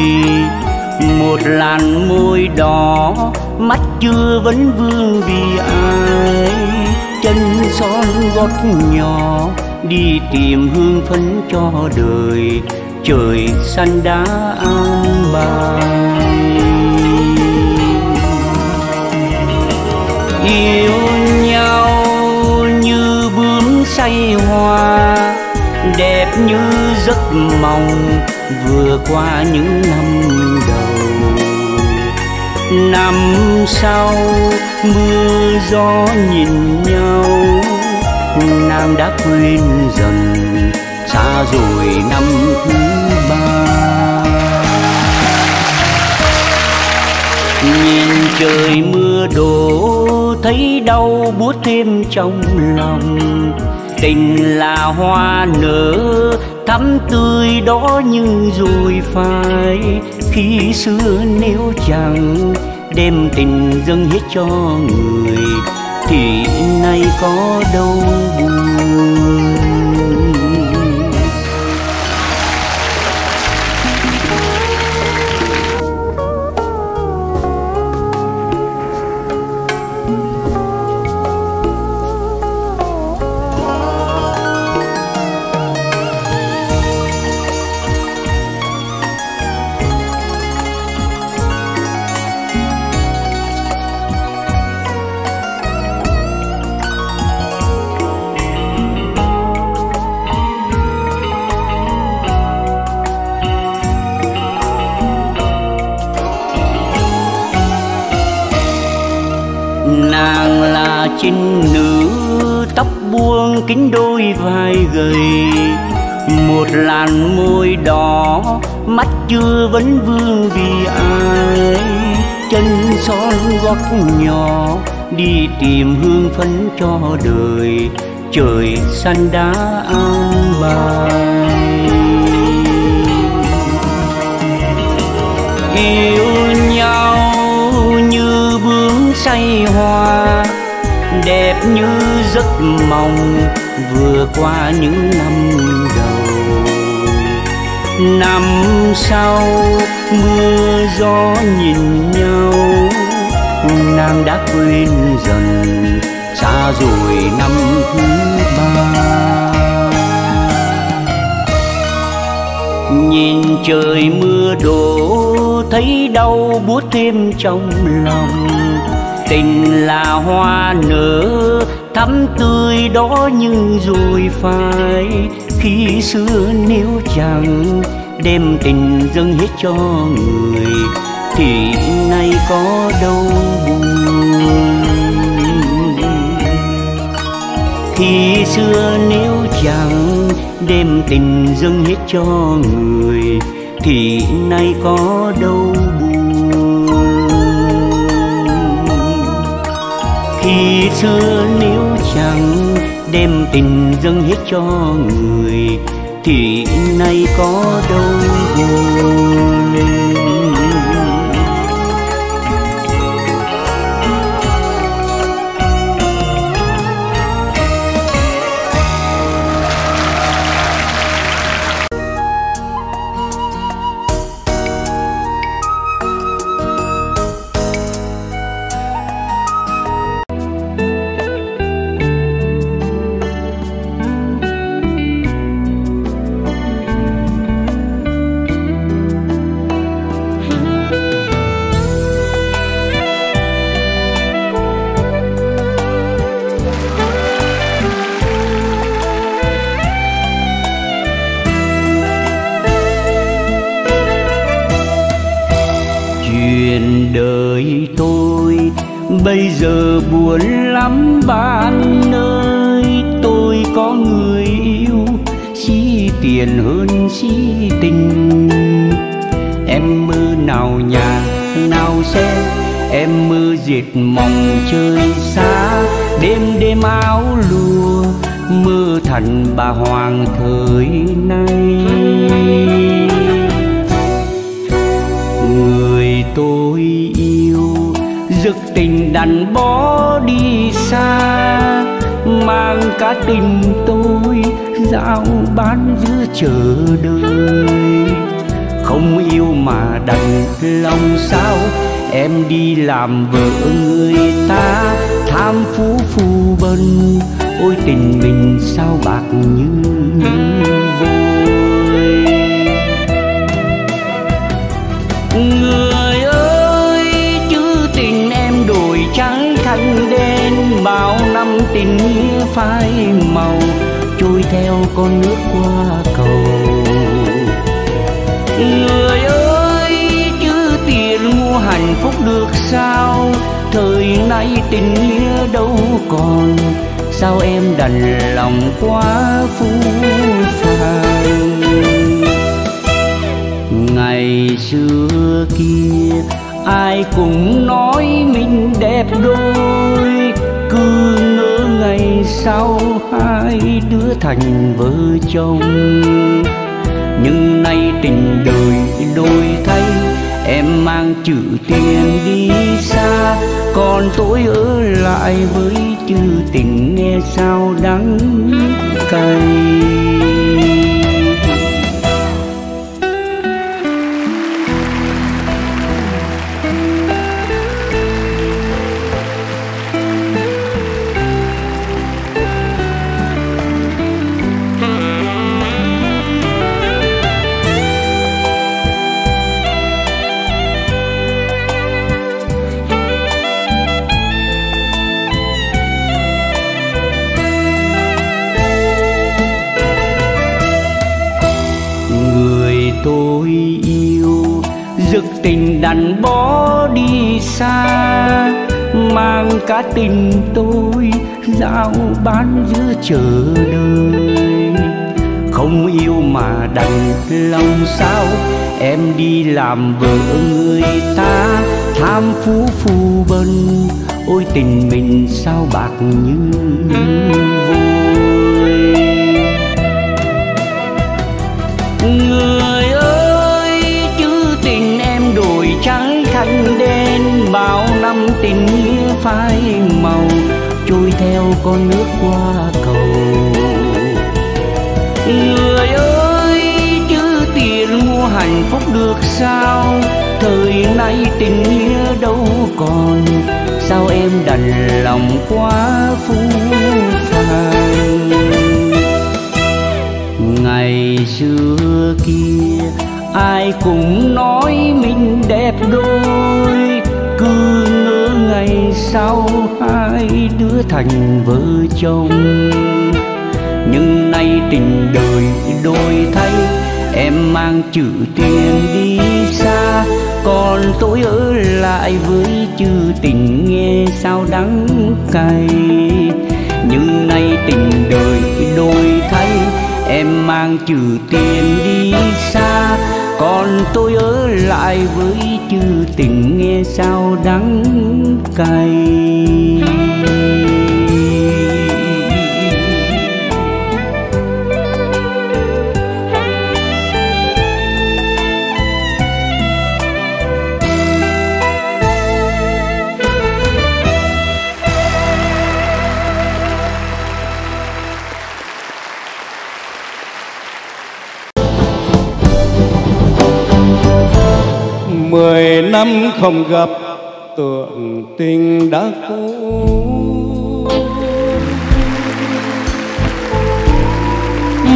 một làn môi đỏ, mắt chưa vấn vương vì ai. Chân son gót nhỏ, đi tìm hương phấn cho đời, trời xanh đá an bài. Yêu nhau như bướm say hoa, đẹp như giấc mộng vừa qua những năm đầu. Năm sau mưa gió nhìn nhau, nàng đã quên dần, xa rồi năm thứ 3. Nhìn trời mưa đổ, thấy đau buốt thêm trong lòng. Tình là hoa nở, thắm tươi đó nhưng rồi phai. Khi xưa nếu chẳng đem tình dâng hết cho người, thì nay có đâu buồn. Nàng là trinh nữ, tóc buông kính đôi vai gầy, một làn môi đỏ, mắt chưa vấn vương vì ai. Chân son gót nhỏ, đi tìm hương phấn cho đời, trời xanh đá an bài. Yêu nhau như bướm say hoa, đẹp như giấc mộng vừa qua những năm đầu. Năm sau mưa gió nhìn nhau, nàng đã quên dần, xa rồi năm thứ 3. Nhìn trời mưa đổ, thấy đau buốt thêm trong lòng. Tình là hoa nở, thắm tươi đó nhưng rồi phai. Khi xưa nếu chẳng đem tình dâng hết cho người, thì nay có đâu buồn. Khi xưa nếu chẳng đem tình dâng hết cho người, thì nay có đâu buồn. Khi xưa nếu chẳng đem tình dâng hết cho người, thì nay có đâu buồn. Bây giờ buồn lắm bạn ơi, tôi có người yêu, xí tiền hơn xí tình. em mưa nào nhà nào xe, em mưa diệt mộng chơi xa, đêm đêm áo lùa mưa thành bà hoàng thời nay. Người tôi yêu giật tình đành bỏ đi xa, mang cả tình tôi dạo bán giữa chờ đời. Không yêu mà đành lòng sao, em đi làm vợ người ta, tham phú phù bần, ôi tình mình sao bạc như vôi. Người ơi, chữ tình em đổi trắng thành đen, bao năm tình nghĩa phai màu, trôi theo con nước qua cầu. Người ơi, chứ tiền mua hạnh phúc được sao, thời nay tình nghĩa đâu còn, sao em đành lòng quá phũ phàng. Ngày xưa kia ai cũng nói mình đẹp đôi, cứ ngỡ ngày sau hai đứa thành vợ chồng. Nhưng nay tình đời đổi thay, em mang chữ tiền đi xa, còn tôi ở lại với chữ tình nghe sao đắng cay. Tôi yêu giật tình đành bỏ đi xa, mang cả tình tôi dạo bán giữa chờ đời. Không yêu mà đành lòng sao, em đi làm vợ người ta, tham phú phù bần, ôi tình mình sao bạc như vôi. Người ơi, chữ tình em đổi trắng thành đen, bao năm tình nghĩa phai màu, trôi theo con nước qua cầu. Người ơi, chữ tiền mua hạnh phúc được sao, thời nay tình nghĩa đâu còn, sao em đành lòng quá phũ phàng. Ngày xưa kia ai cũng nói mình đẹp đôi, cứ ngỡ ngày sau hai đứa thành vợ chồng. Nhưng nay tình đời đổi thay, em mang chữ tiền đi xa, còn tôi ở lại với chữ tình nghe sao đắng cay. Nhưng nay tình đời đổi thay, em mang chữ tiền đi xa, còn tôi ở lại với chữ tình nghe sao đắng cay. Mười năm không gặp tưởng tình đã cũ,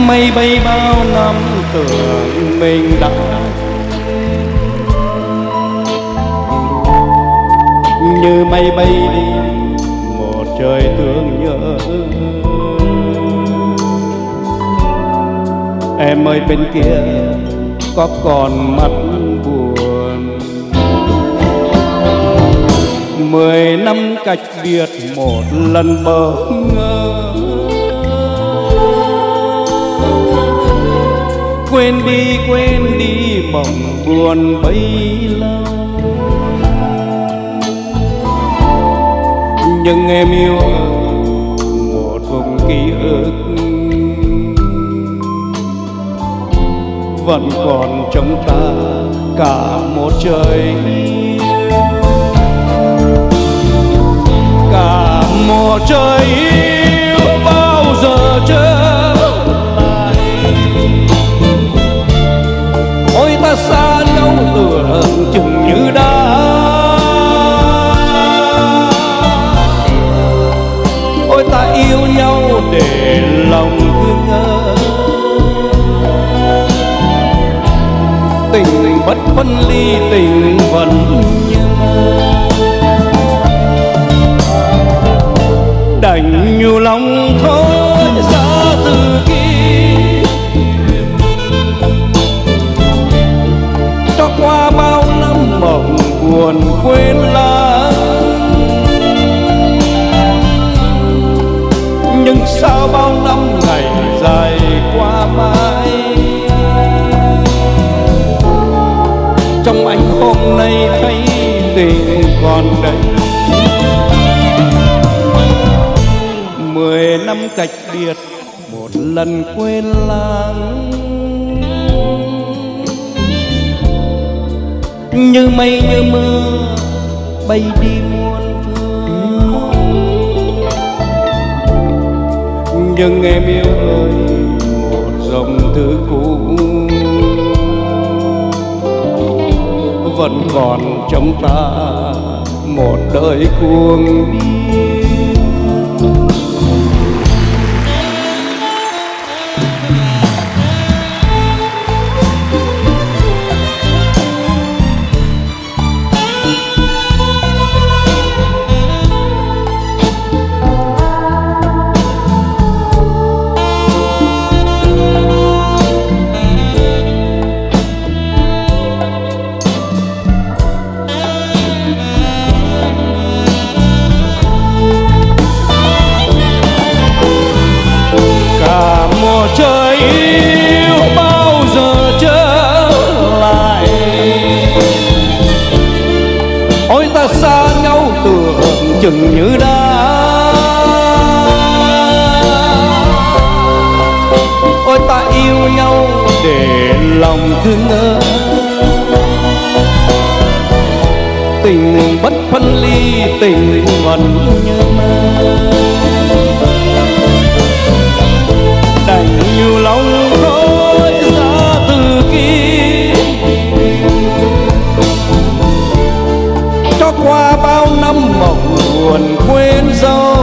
mây bay bao năm tưởng mình đã như mây bay đi một trời thương nhớ. Em ơi bên kia có còn mặt buồn, 10 năm cách biệt một lần bỡ ngỡ, quên đi mộng buồn bấy lâu. Nhưng em yêu một vùng ký ức vẫn còn trong ta cả một trời, cả một trời yêu bao giờ trở lại. Ôi ta xa lâu từ hận chừng như đã, ôi ta yêu nhau để lòng cứ ngỡ tình bất phân ly, tình vẫn như mơ. Đành nhiều lòng thôi ra từ kia, cho qua bao năm mộng buồn quên lãng. Nhưng sao bao năm ngày dài qua mãi, trong anh hôm nay thấy tình còn đây. 10 năm cách biệt một lần quên lãng, như mây như mưa bay đi muôn phương. Nhưng em yêu ơi một dòng thứ cũ vẫn còn trong ta một đời cuồng đi. Trời yêu bao giờ trở lại, ôi ta xa nhau từ hận chừng như đã, ôi ta yêu nhau để lòng thương ngỡ tình bất phân ly, tình vẫn như mơ. Nhiều lòng thôi ra từ kia, cho qua bao năm mộng buồn quên dấu.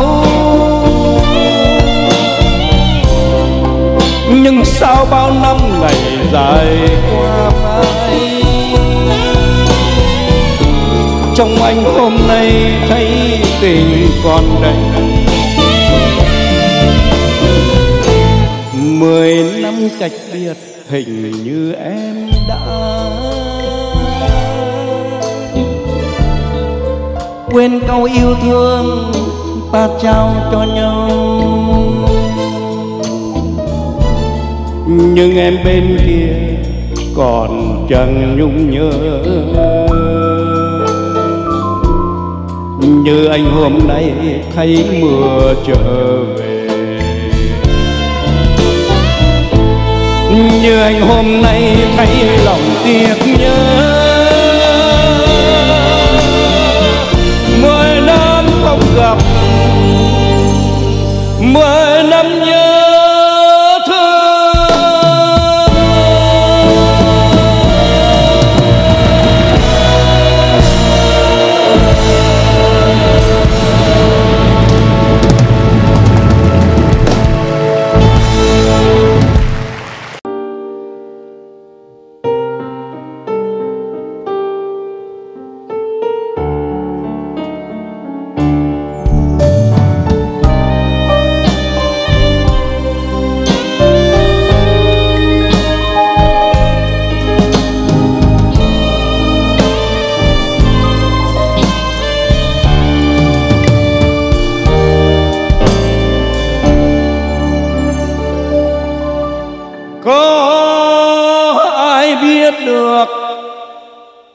Nhưng sao bao năm ngày dài qua mãi, trong anh hôm nay thấy tình còn đây. 10 năm cách biệt hình như em đã quên câu yêu thương ta trao cho nhau. Nhưng em bên kia còn chẳng nhung nhớ như anh hôm nay thấy mưa trở về, như anh hôm nay thấy lòng tiếc nhớ. 10 năm không gặp, 10 năm nhớ thương.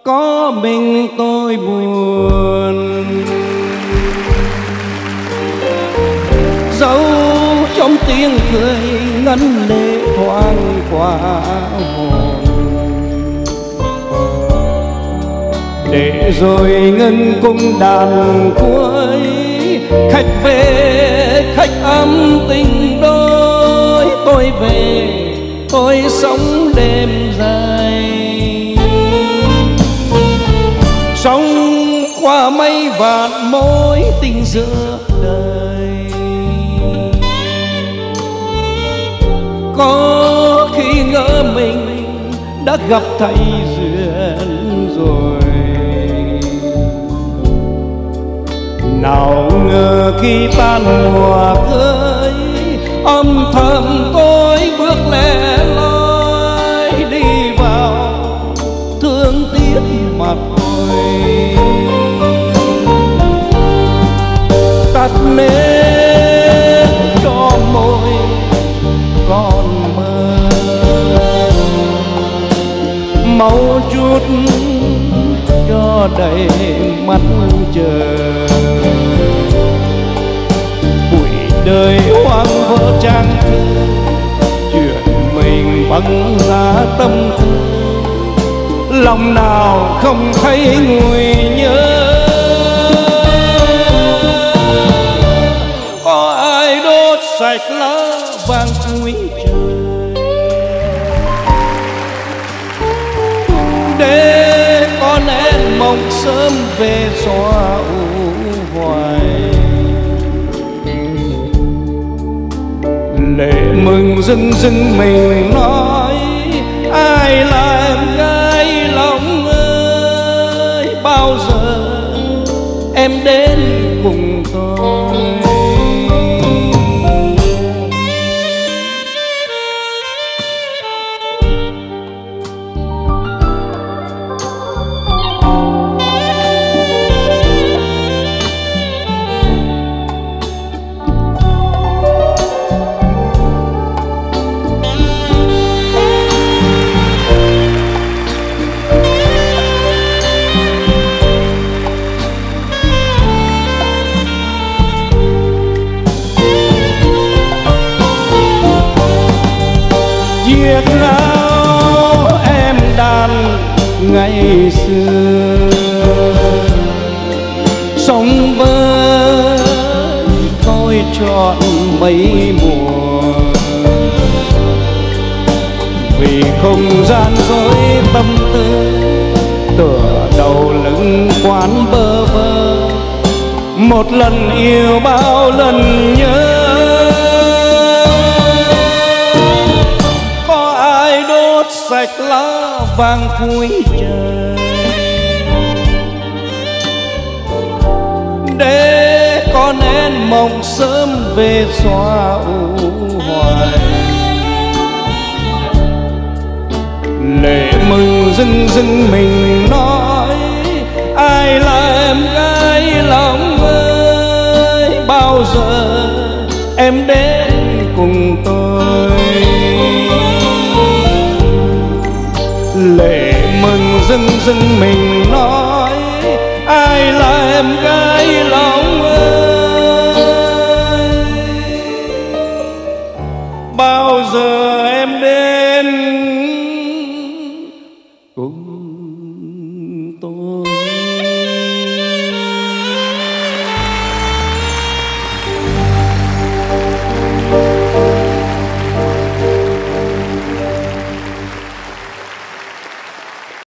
có mình tôi buồn. Dẫu trong tiếng cười ngân lệ thoáng qua hồn, để rồi ngân cung đàn cuối, khách về khách ấm tình đôi. Tôi về tôi sống đêm dài, sống qua mấy vạn mối tình giữa đời. Có khi ngỡ mình đã gặp thầy duyên rồi, nào ngờ khi ban mùa cưới, âm thầm tôi bước lẻ loi đi vào thương tiếc mặt tôi. Tắt nến cho môi còn mơ, máu chút cho đầy mắt chờ. Đời hoang vỡ trang thư, chuyện mình bằng giá tâm tư. Lòng nào không thấy người nhớ, có ai đốt sạch lá vàng cuối trời, để có lẽ mộng sớm về xóa u hoài. Lệ mừng dưng dưng mình nói, ai là em gái lòng ơi, bao giờ em đến cùng tôi. Ngày xưa sống với tôi chọn mấy mùa, vì không gian dối tâm tư, tựa đầu lưng quán bơ vơ. Một lần yêu bao lần nhớ, có ai đốt sạch lá vàng cuối trời, để con em mộng sớm về xóa u hoài. Lệ mừng dưng dưng mình nói, ai là em gái lòng ơi, bao giờ em đến cùng tôi. Lệ mừng dưng dưng mình nói, ai là em gái lòng ơi, bao giờ em đến cùng tôi.